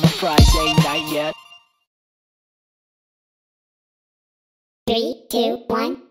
on a Friday night yet. 3, 2, 1.